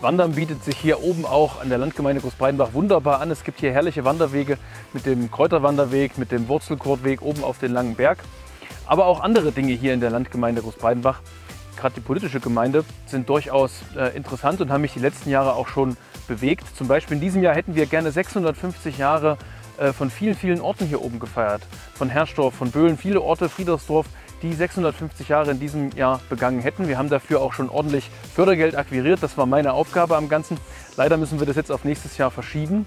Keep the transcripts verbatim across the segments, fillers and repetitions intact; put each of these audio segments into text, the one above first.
Wandern bietet sich hier oben auch an der Landgemeinde Großbreitenbach wunderbar an. Es gibt hier herrliche Wanderwege mit dem Kräuterwanderweg, mit dem Wurzelkortweg oben auf den langen Berg. Aber auch andere Dinge hier in der Landgemeinde Großbreitenbach, gerade die politische Gemeinde, sind durchaus äh, interessant und haben mich die letzten Jahre auch schon bewegt. Zum Beispiel in diesem Jahr hätten wir gerne sechshundertfünfzig Jahre äh, von vielen, vielen Orten hier oben gefeiert. Von Herschdorf, von Böhlen, viele Orte, Friedersdorf, die sechshundertfünfzig Jahre in diesem Jahr begangen hätten. Wir haben dafür auch schon ordentlich Fördergeld akquiriert. Das war meine Aufgabe am Ganzen. Leider müssen wir das jetzt auf nächstes Jahr verschieben.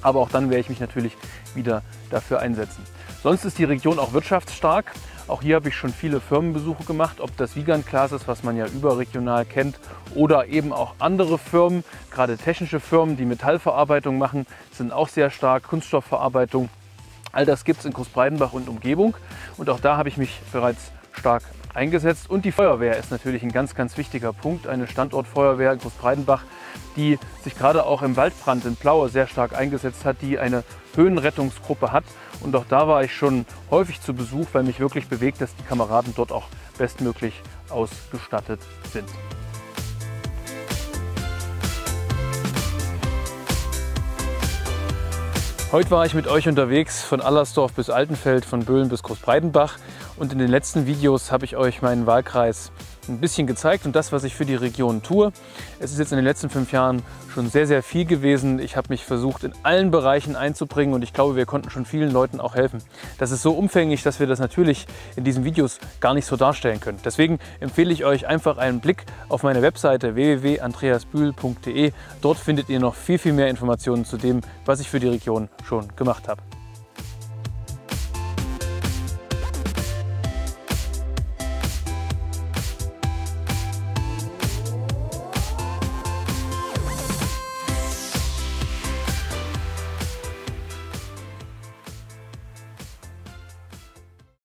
Aber auch dann werde ich mich natürlich wieder dafür einsetzen. Sonst ist die Region auch wirtschaftsstark. Auch hier habe ich schon viele Firmenbesuche gemacht, ob das Wiegand Glas ist, was man ja überregional kennt, oder eben auch andere Firmen, gerade technische Firmen, die Metallverarbeitung machen, sind auch sehr stark, Kunststoffverarbeitung. All das gibt es in Großbreitenbach und Umgebung und auch da habe ich mich bereits stark eingesetzt. Und die Feuerwehr ist natürlich ein ganz, ganz wichtiger Punkt. Eine Standortfeuerwehr in Großbreitenbach, die sich gerade auch im Waldbrand in Plaue sehr stark eingesetzt hat, die eine Höhenrettungsgruppe hat. Und auch da war ich schon häufig zu Besuch, weil mich wirklich bewegt, dass die Kameraden dort auch bestmöglich ausgestattet sind. Heute war ich mit euch unterwegs von Allersdorf bis Altenfeld, von Böhlen bis Großbreitenbach und in den letzten Videos habe ich euch meinen Wahlkreis ein bisschen gezeigt und das, was ich für die Region tue. Es ist jetzt in den letzten fünf Jahren schon sehr, sehr viel gewesen. Ich habe mich versucht, in allen Bereichen einzubringen und ich glaube, wir konnten schon vielen Leuten auch helfen. Das ist so umfänglich, dass wir das natürlich in diesen Videos gar nicht so darstellen können. Deswegen empfehle ich euch einfach einen Blick auf meine Webseite w w w punkt andreasbühl punkt de. Dort findet ihr noch viel, viel mehr Informationen zu dem, was ich für die Region schon gemacht habe.